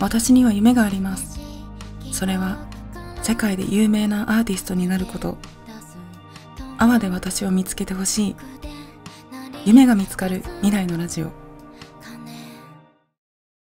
私には夢があります。それは世界で有名なアーティストになること。AWAで私を見つけてほしい。夢が見つかる未来のラジオ。